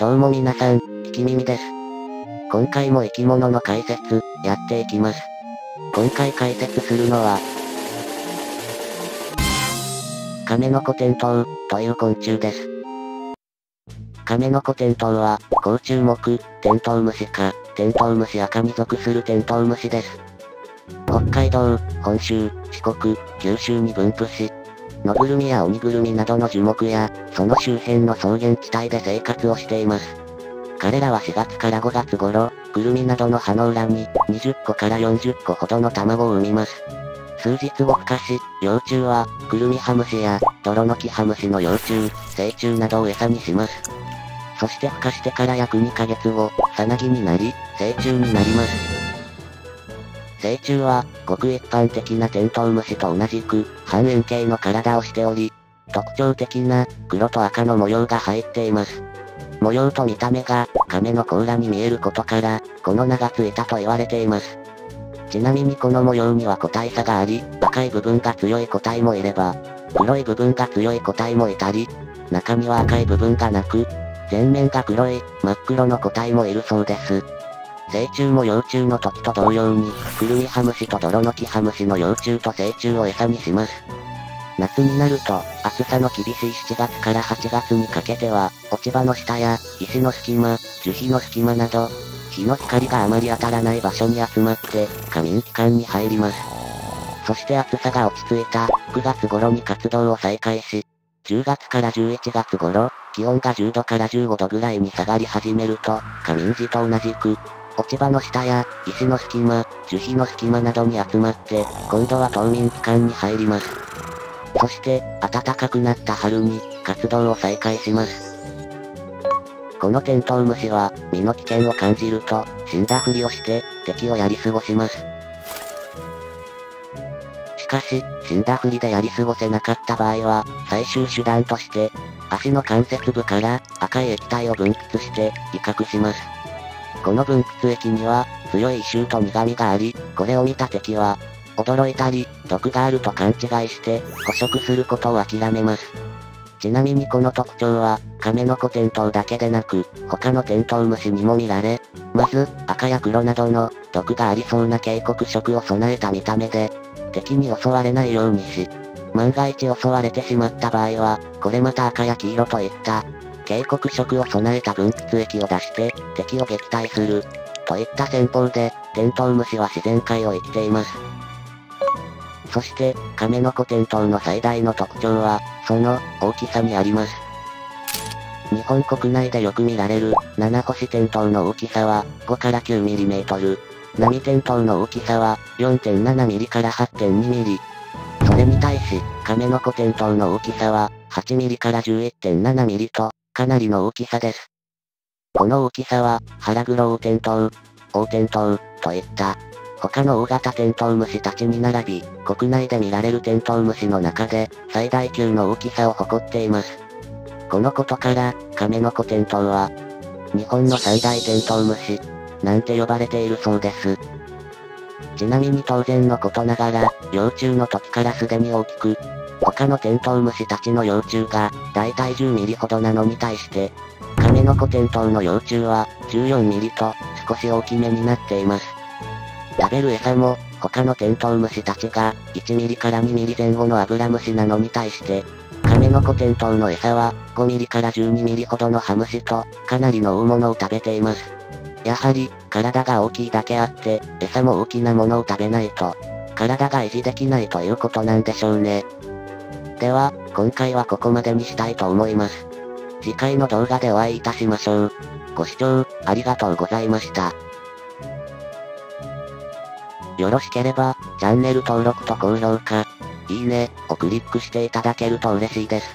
どうも皆さん、ひきみんです。今回も生き物の解説、やっていきます。今回解説するのは、カメノコテントウという昆虫です。カメノコテントウは、甲虫目、テントウムシ科、テントウムシ亜科に属するテントウムシです。北海道、本州、四国、九州に分布し、ノグルミやオニグルミなどの樹木や、その周辺の草原地帯で生活をしています。彼らは4月から5月頃、クルミなどの葉の裏に、20個から40個ほどの卵を産みます。数日後孵化し、幼虫は、クルミハムシや、トロノキハムシの幼虫、成虫などを餌にします。そして孵化してから約2ヶ月後、さなぎになり、成虫になります。成虫は、ごく一般的なテントウムシと同じく、半円形の体をしており、特徴的な、黒と赤の模様が入っています。模様と見た目が、亀の甲羅に見えることから、この名がついたと言われています。ちなみにこの模様には個体差があり、赤い部分が強い個体もいれば、黒い部分が強い個体もいたり、中には赤い部分がなく、全面が黒い、真っ黒の個体もいるそうです。成虫も幼虫の時と同様に、クルミハムシとドロノキハムシの幼虫と成虫を餌にします。夏になると、暑さの厳しい7月から8月にかけては、落ち葉の下や、石の隙間、樹皮の隙間など、日の光があまり当たらない場所に集まって、夏眠期間に入ります。そして暑さが落ち着いた、9月頃に活動を再開し、10月から11月頃、気温が10度から15度ぐらいに下がり始めると、夏眠時と同じく、落ち葉の下や、石の隙間、樹皮の隙間などに集まって、今度は冬眠期間に入ります。そして、暖かくなった春に、活動を再開します。このテントウムシは、身の危険を感じると、死んだふりをして、敵をやり過ごします。しかし、死んだふりでやり過ごせなかった場合は、最終手段として、足の関節部から、赤い液体を分泌して、威嚇します。この分泌液には、強い異臭と苦味があり、これを見た敵は、驚いたり、毒があると勘違いして、捕食することを諦めます。ちなみにこの特徴は、カメノコテントウだけでなく、他のテントウムシにも見られ、まず、赤や黒などの、毒がありそうな警告色を備えた見た目で、敵に襲われないようにし、万が一襲われてしまった場合は、これまた赤や黄色といった、警告色を備えた分泌液を出して、敵を撃退する。といった戦法で、テントウムシは自然界を生きています。そして、カメノコテントウの最大の特徴は、その、大きさにあります。日本国内でよく見られる、7星テントウの大きさは、5から9ミリメートル。波テントウの大きさは、4.7ミリから8.2ミリ。それに対し、カメノコテントウの大きさは、8ミリから11.7ミリと、かなりの大きさです。この大きさは、ハラグロオオテントウ、オオテントウといった、他の大型テントウムシたちに並び、国内で見られるテントウムシの中で、最大級の大きさを誇っています。このことから、カメノコテントウは、日本の三大テントウムシ、なんて呼ばれているそうです。ちなみに当然のことながら、幼虫の時からすでに大きく、他のテントウムシたちの幼虫が、だいたい10ミリほどなのに対して、カメノコテントウの幼虫は、14ミリと、少し大きめになっています。食べる餌も、他のテントウムシたちが、1ミリから2ミリ前後のアブラムシなのに対して、カメノコテントウの餌は、5ミリから12ミリほどのハムシと、かなりの大物を食べています。やはり、体が大きいだけあって、餌も大きなものを食べないと、体が維持できないということなんでしょうね。では、今回はここまでにしたいと思います。次回の動画でお会いいたしましょう。ご視聴、ありがとうございました。よろしければ、チャンネル登録と高評価、いいね、をクリックしていただけると嬉しいです。